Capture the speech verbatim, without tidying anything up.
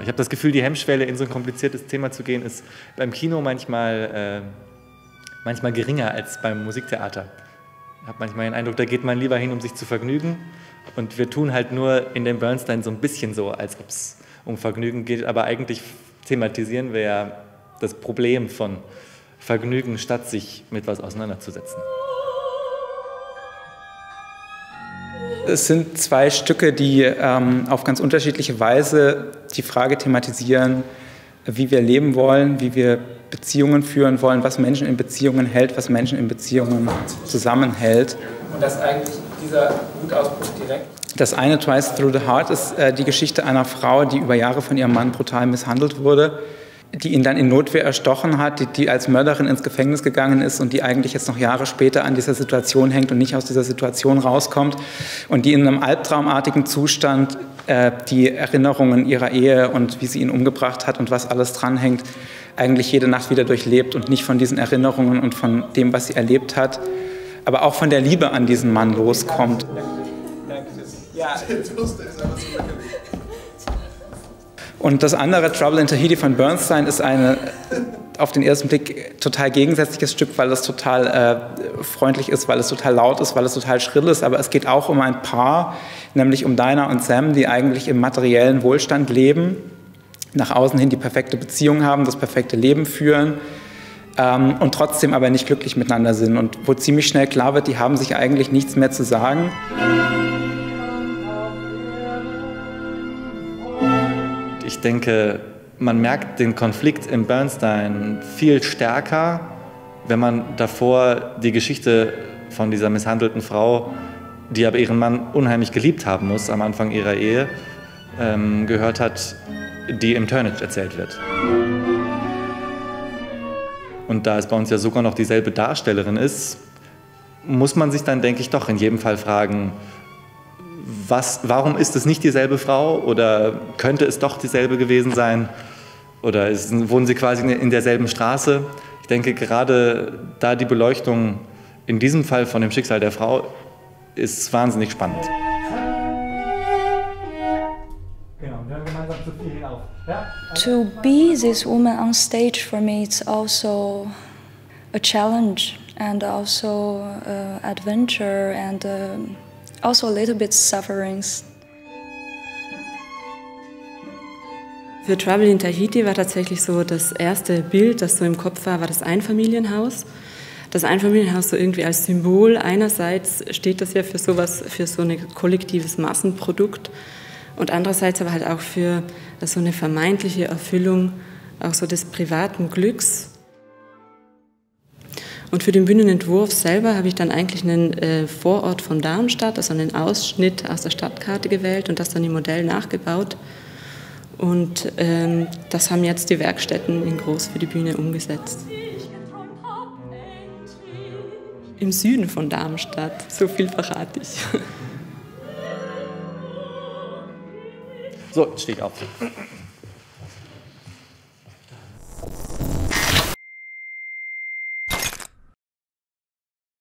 Ich habe das Gefühl, die Hemmschwelle, in so ein kompliziertes Thema zu gehen, ist beim Kino manchmal, äh, manchmal geringer als beim Musiktheater. Ich habe manchmal den Eindruck, da geht man lieber hin, um sich zu vergnügen. Und wir tun halt nur in dem Bernstein so ein bisschen so, als ob es um Vergnügen geht. Aber eigentlich thematisieren wir ja das Problem von Vergnügen, statt sich mit was auseinanderzusetzen. Es sind zwei Stücke, die ähm, auf ganz unterschiedliche Weise die Frage thematisieren, wie wir leben wollen, wie wir Beziehungen führen wollen, was Menschen in Beziehungen hält, was Menschen in Beziehungen zusammenhält. Und das eigentlich dieser Wutausbruch direkt. Das eine, Twice Through the Heart, ist äh, die Geschichte einer Frau, die über Jahre von ihrem Mann brutal misshandelt wurde, die ihn dann in Notwehr erstochen hat, die, die als Mörderin ins Gefängnis gegangen ist und die eigentlich jetzt noch Jahre später an dieser Situation hängt und nicht aus dieser Situation rauskommt und die in einem albtraumartigen Zustand äh, die Erinnerungen ihrer Ehe und wie sie ihn umgebracht hat und was alles dranhängt, eigentlich jede Nacht wieder durchlebt und nicht von diesen Erinnerungen und von dem, was sie erlebt hat, aber auch von der Liebe an diesen Mann loskommt. Ja. Und das andere, Trouble in Tahiti von Bernstein, ist ein auf den ersten Blick total gegensätzliches Stück, weil es total äh, freundlich ist, weil es total laut ist, weil es total schrill ist. Aber es geht auch um ein Paar, nämlich um Dinah und Sam, die eigentlich im materiellen Wohlstand leben, nach außen hin die perfekte Beziehung haben, das perfekte Leben führen ähm, und trotzdem aber nicht glücklich miteinander sind. Und wo ziemlich schnell klar wird, die haben sich eigentlich nichts mehr zu sagen. Ich denke, man merkt den Konflikt im Bernstein viel stärker, wenn man davor die Geschichte von dieser misshandelten Frau, die aber ihren Mann unheimlich geliebt haben muss am Anfang ihrer Ehe, ähm, gehört hat, die im Turnage erzählt wird. Und da es bei uns ja sogar noch dieselbe Darstellerin ist, muss man sich dann, denke ich, doch in jedem Fall fragen, Was, warum ist es nicht dieselbe Frau oder könnte es doch dieselbe gewesen sein oder ist, wohnen sie quasi in derselben Straße? Ich denke, gerade da die Beleuchtung in diesem Fall von dem Schicksal der Frau ist wahnsinnig spannend. To be this woman on stage for me is also a challenge and also uh, adventure and uh, also a little bit sufferings. Für Trouble in Tahiti war tatsächlich so das erste Bild, das so im Kopf war, war das Einfamilienhaus. Das Einfamilienhaus so irgendwie als Symbol. Einerseits steht das ja für sowas, für so ein kollektives Massenprodukt und andererseits aber halt auch für so eine vermeintliche Erfüllung auch so des privaten Glücks. Und für den Bühnenentwurf selber habe ich dann eigentlich einen äh, Vorort von Darmstadt, also einen Ausschnitt aus der Stadtkarte gewählt und das dann im Modell nachgebaut. Und ähm, das haben jetzt die Werkstätten in Groß für die Bühne umgesetzt. Im Süden von Darmstadt, so viel verrate ich. So, jetzt stehe ich auf.